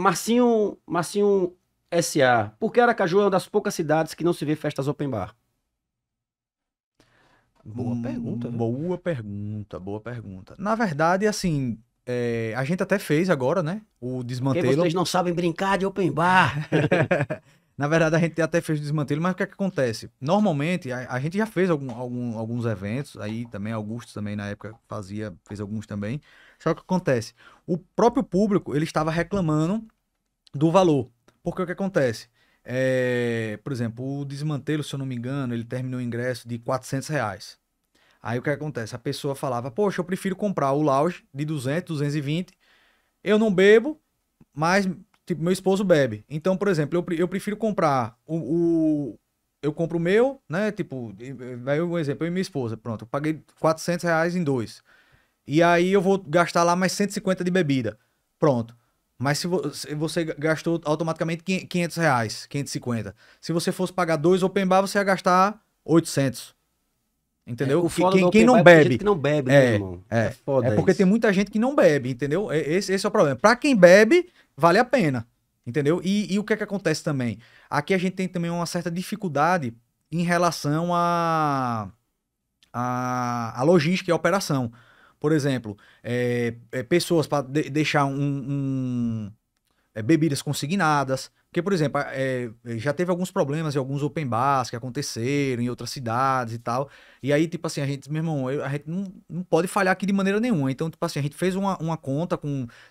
Marcinho S.A. Por que Aracaju é uma das poucas cidades que não se vê festas open bar? Boa pergunta. Viu? Boa pergunta. Na verdade, assim, a gente até fez agora, né? O desmantelo. Porque vocês não sabem brincar de open bar. Na verdade, a gente até fez o desmantelo, mas o que é que acontece? Normalmente, a gente já fez alguns eventos, aí também, Augusto também na época fez alguns também. Só que o que acontece? O próprio público, ele estava reclamando do valor. Porque o que acontece? Por exemplo, o desmantelo, se eu não me engano, ele terminou o ingresso de R$400. Aí o que acontece? A pessoa falava, poxa, eu prefiro comprar o lounge de 200, 220. Eu não bebo, mas tipo, meu esposo bebe. Então, por exemplo, eu prefiro comprar eu compro o meu, né? Tipo, vai um exemplo, eu e minha esposa. Pronto, eu paguei R$400 em dois. E aí eu vou gastar lá mais 150 de bebida. Pronto. Mas se você gastou automaticamente R$500, 550. Se você fosse pagar dois open bar, você ia gastar 800. Entendeu? Quem não bebe. Que não bebe, né, irmão? É foda isso. Porque tem muita gente que não bebe, entendeu? Esse é o problema. Para quem bebe, vale a pena, entendeu? E o que é que acontece também? Aqui a gente tem também uma certa dificuldade em relação a logística e a operação. Por exemplo, pessoas para deixar bebidas consignadas. Porque, por exemplo, já teve alguns problemas em alguns open bars que aconteceram em outras cidades e tal. E aí, tipo assim, a gente, meu irmão, a gente não pode falhar aqui de maneira nenhuma. Então, tipo assim, a gente fez uma conta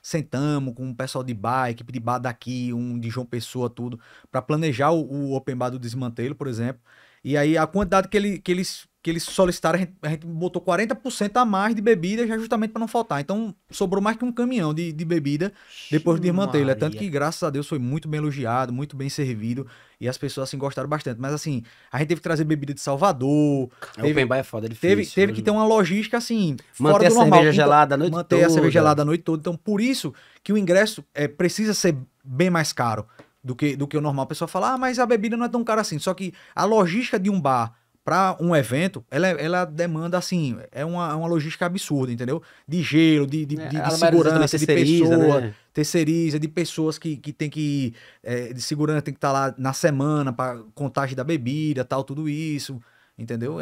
sentamos com o pessoal de bar, equipe de bar daqui, de João Pessoa, tudo, para planejar o open bar do desmantelo, por exemplo. E aí, a quantidade que eles solicitaram, a gente botou 40% a mais de bebida, já justamente para não faltar. Então, sobrou mais que um caminhão de bebida depois do desmantelo. É tanto que, graças a Deus, foi muito bem elogiado, muito bem servido. E as pessoas, assim, gostaram bastante. Mas, assim, a gente teve que trazer bebida de Salvador. O Pembá é foda, é difícil. Teve que ter uma logística, assim, fora do normal. Manter a cerveja gelada a noite toda. Manter a cerveja gelada a noite toda. Então, por isso que o ingresso precisa ser bem mais caro do que o normal. A pessoa fala, ah, mas a bebida não é tão cara assim. Só que a logística de um bar para um evento, ela demanda, assim, uma logística absurda, entendeu? De gelo, de segurança, de pessoa, né? Terceiriza, de pessoas que tem que... de segurança tem que estar lá na semana para contagem da bebida, tal, tudo isso, entendeu?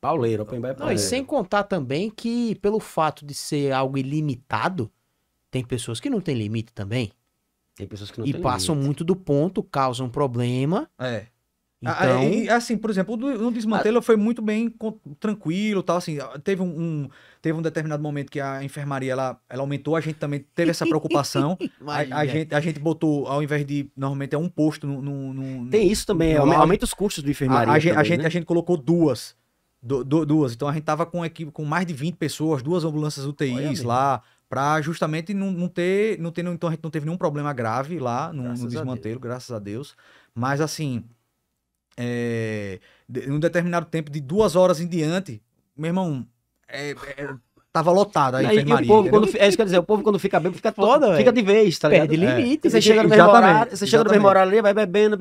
Pauleiro, open bar é pauleiro. Não, e sem contar também que, pelo fato de ser algo ilimitado, tem pessoas que não tem limite também. Tem pessoas que não tem limite. E passam muito do ponto, causam problema. Então... assim, por exemplo, o desmantelo foi muito bem tranquilo, tal, assim, teve um determinado momento que a enfermaria, ela aumentou, a gente também teve essa preocupação, a gente botou, ao invés de, normalmente é um posto no tem isso também, aumenta os custos de enfermaria a gente colocou duas, então a gente tava com uma equipe com mais de 20 pessoas, duas ambulâncias UTIs lá, para justamente não ter, então a gente não teve nenhum problema grave lá no desmantelo, graças a Deus, mas assim... um determinado tempo, de 2 horas em diante, meu irmão, tava lotado a enfermaria. O povo quando fica bem, fica de vez, tá ligado? Perde limite. Você chega no mesmo horário ali, vai bebendo,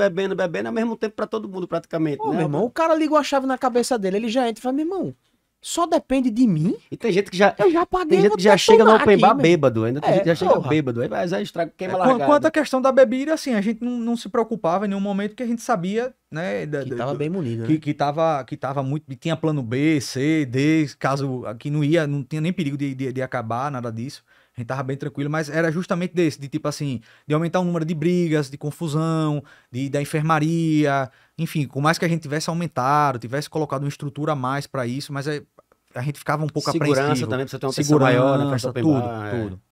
ao mesmo tempo pra todo mundo praticamente. Pô, né, meu irmão, o cara liga a chave na cabeça dele, ele já entra e fala, meu irmão, só depende de mim. E tem gente que já... Eu já paguei, tem gente que já chega no open bar bêbado. Ainda tem gente que já chega bêbado. Aí vai estraga, queima largada. Quanto à questão da bebida, assim, a gente não se preocupava em nenhum momento, que a gente sabia, né? Que tava bem munido, né? Que tava muito... Tinha plano B, C, D, caso aqui não ia, não tinha nem perigo de acabar, nada disso. A gente tava bem tranquilo, mas era justamente de tipo assim, de aumentar o número de brigas, de confusão, da enfermaria... Enfim, por mais que a gente tivesse aumentado, tivesse colocado uma estrutura a mais para isso, mas a gente ficava um pouco apreensivo. Segurança também, pra você ter uma segurança maior, né? Tudo.